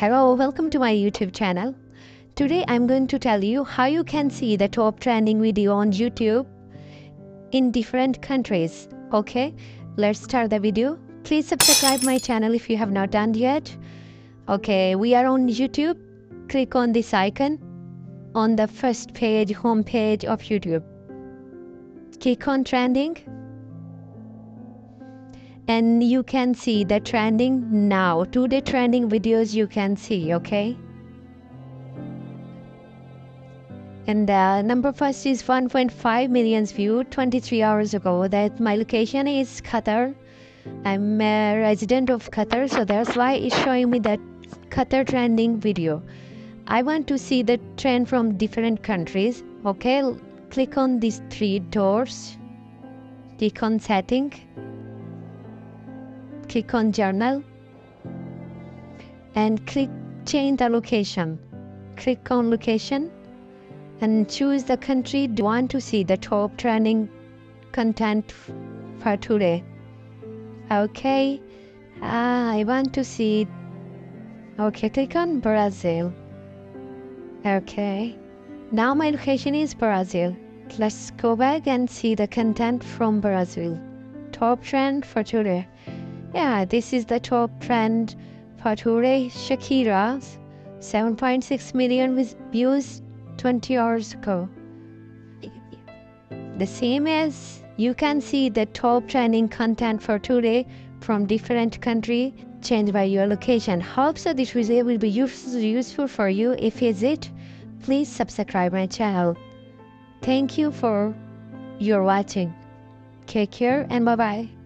Hello, welcome to my YouTube channel. Today I'm going to tell you how you can see the top trending video on YouTube in different countries. Okay, let's start the video. Please subscribe my channel if you have not done yet. Okay, we are on YouTube. Click on this icon on the first page, home page of YouTube. Click on trending and you can see the trending now. Today trending videos you can see, okay? And the number first is 1.5 million views 23 hours ago. That my location is Qatar. I'm a resident of Qatar, so that's why it's showing me that Qatar trending video. I want to see the trend from different countries. Okay, click on these three doors. Click on setting. Click on journal. And click change the location. Click on location. And choose the country you want to see the top trending content for today. Okay, I want to see. Okay, click on Brazil. Okay, now my location is Brazil. Let's go back and see the content from Brazil. Top trend for today. Yeah, this is the top trend for today. Shakira's 7.6 million views 20 hours ago. The same as you can see the top trending content for today from different country, changed by your location. Hope so this video will be useful for you. If is it, please subscribe my channel. Thank you for your watching. Take care and bye bye.